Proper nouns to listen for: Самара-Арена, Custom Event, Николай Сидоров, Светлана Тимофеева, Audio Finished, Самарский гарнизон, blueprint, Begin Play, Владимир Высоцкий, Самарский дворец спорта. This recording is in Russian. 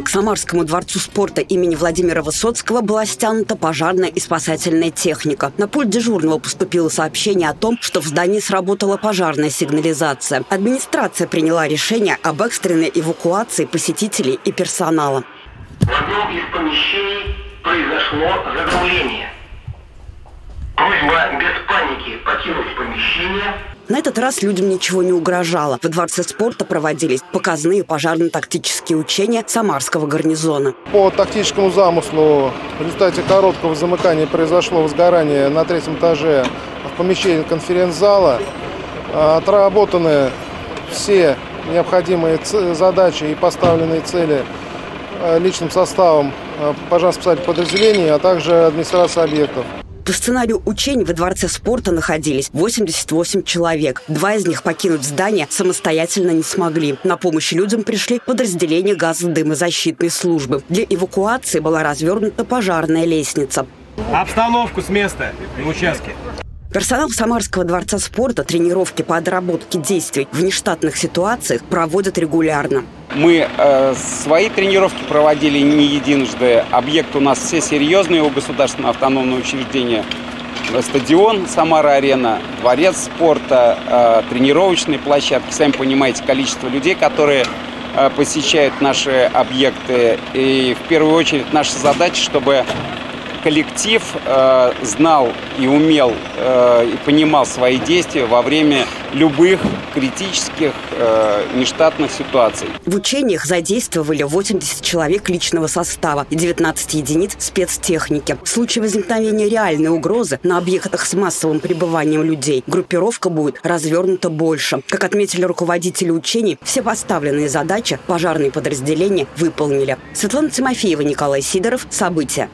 Вечером к Самарскому дворцу спорта имени Владимира Высоцкого была стянута пожарная и спасательная техника. На пульт дежурного поступило сообщение о том, что в здании сработала пожарная сигнализация. Администрация приняла решение об экстренной эвакуации посетителей и персонала. В одном из помещений произошло загорание. Просьба без паники покинуть помещение. На этот раз людям ничего не угрожало. Во дворце спорта проводились показные пожарно-тактические учения Самарского гарнизона. По тактическому замыслу в результате короткого замыкания произошло возгорание на третьем этаже в помещении конференц-зала. Отработаны все необходимые задачи и поставленные цели личным составом пожарно-спасательных подразделений, а также администрации объектов. По сценарию учений во дворце спорта находились 88 человек. Два из них покинуть здание самостоятельно не смогли. На помощь людям пришли подразделения газодымозащитной службы. Для эвакуации была развернута пожарная лестница. Обстановку с места на участке. Персонал Самарского дворца спорта тренировки по отработке действий в нештатных ситуациях проводят регулярно. Мы свои тренировки проводили не единожды. Объект у нас все серьезные, у государственного автономного учреждения стадион «Самара-Арена», дворец спорта, тренировочные площадки. Сами понимаете, количество людей, которые посещают наши объекты. И в первую очередь наша задача, чтобы коллектив знал и умел и понимал свои действия во время любых критических нештатных ситуаций. В учениях задействовали 80 человек личного состава и 19 единиц спецтехники. В случае возникновения реальной угрозы на объектах с массовым пребыванием людей группировка будет развернута больше. Как отметили руководители учений, все поставленные задачи пожарные подразделения выполнили. Светлана Тимофеева, Николай Сидоров. События.